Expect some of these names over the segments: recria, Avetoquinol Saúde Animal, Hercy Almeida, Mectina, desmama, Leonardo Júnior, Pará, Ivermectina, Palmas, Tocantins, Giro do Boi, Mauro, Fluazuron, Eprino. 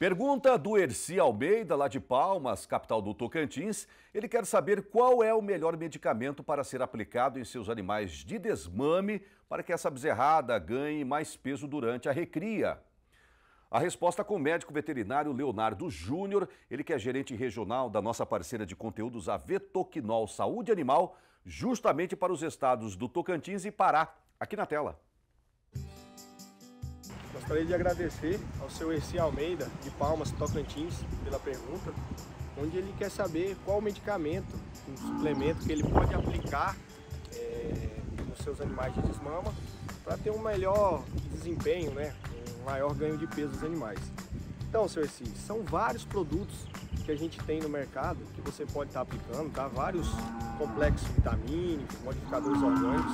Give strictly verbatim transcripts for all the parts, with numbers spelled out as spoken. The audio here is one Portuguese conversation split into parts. Pergunta do Hercy Almeida, lá de Palmas, capital do Tocantins. Ele quer saber qual é o melhor medicamento para ser aplicado em seus animais de desmame para que essa bezerrada ganhe mais peso durante a recria. A resposta com o médico veterinário Leonardo Júnior, ele que é gerente regional da nossa parceira de conteúdos Avetoquinol Saúde Animal, justamente para os estados do Tocantins e Pará, aqui na tela. Gostaria de agradecer ao seu Hercy Almeida, de Palmas, Tocantins, pela pergunta, onde ele quer saber qual medicamento, um suplemento que ele pode aplicar é, nos seus animais de desmama para ter um melhor desempenho, né, um maior ganho de peso dos animais. Então, seu Hercy, são vários produtos que a gente tem no mercado que você pode estar aplicando, tá? Vários complexos vitamínicos, modificadores orgânicos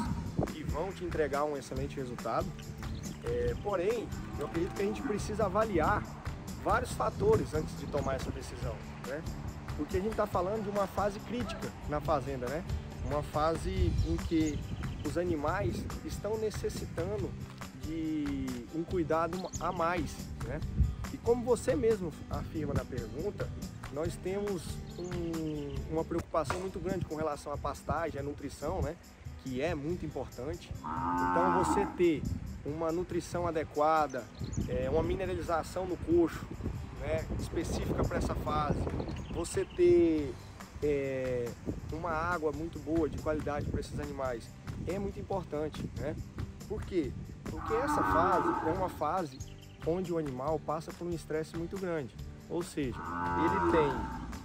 que vão te entregar um excelente resultado. É, porém, eu acredito que a gente precisa avaliar vários fatores antes de tomar essa decisão, né? Porque a gente está falando de uma fase crítica na fazenda, né? Uma fase em que os animais estão necessitando de um cuidado a mais, né? E como você mesmo afirma na pergunta, nós temos um, uma preocupação muito grande com relação à pastagem, à nutrição, né? Que é muito importante. Então, você ter uma nutrição adequada, é, uma mineralização no coxo, né, específica para essa fase, você ter é, uma água muito boa, de qualidade para esses animais, é muito importante, né? Por quê? Porque essa fase é uma fase onde o animal passa por um estresse muito grande, ou seja, ele tem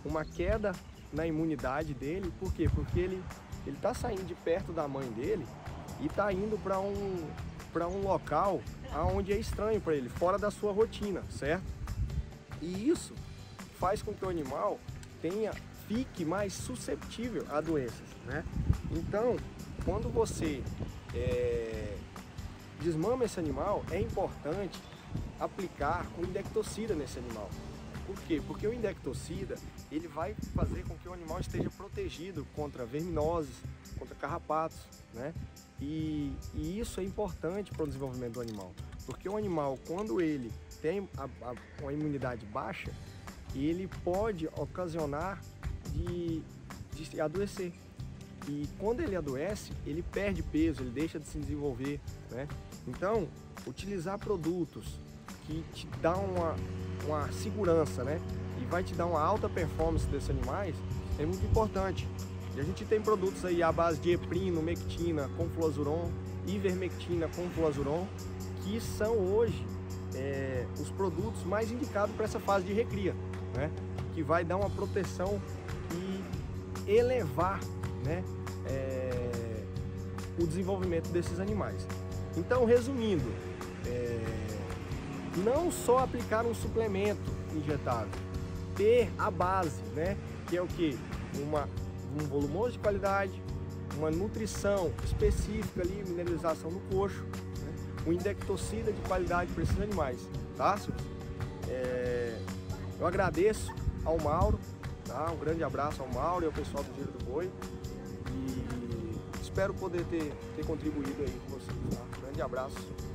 uma queda na imunidade dele. Por quê? Porque ele ele está saindo de perto da mãe dele e está indo para um para um local aonde é estranho para ele, fora da sua rotina, certo? E isso faz com que o animal tenha, fique mais susceptível a doenças, né? Então, quando você é, desmama esse animal, é importante aplicar um indectocida nesse animal. Por quê? Porque o indectocida, ele vai fazer com que o animal esteja protegido contra verminoses, contra carrapatos, né? E, e isso é importante para o desenvolvimento do animal, porque o animal, quando ele tem a, a, uma imunidade baixa, ele pode ocasionar de, de adoecer. E quando ele adoece, ele perde peso, ele deixa de se desenvolver, né? Então, utilizar produtos que te dão uma, uma segurança, né, e vai te dar uma alta performance desses animais é muito importante. E a gente tem produtos aí à base de Eprino, Mectina, com Fluazuron, Ivermectina, com Fluazuron, que são hoje é, os produtos mais indicados para essa fase de recria, né? Que vai dar uma proteção e elevar, né, é, o desenvolvimento desses animais. Então, resumindo, é, não só aplicar um suplemento injetável, ter a base, né, que é o que? Uma... um volumoso de qualidade, uma nutrição específica ali, mineralização no coxo, né? Um indectocida de qualidade para esses animais, tá? É... Eu agradeço ao Mauro, tá? Um grande abraço ao Mauro e ao pessoal do Giro do Boi e espero poder ter, ter contribuído aí com vocês, tá? Um grande abraço.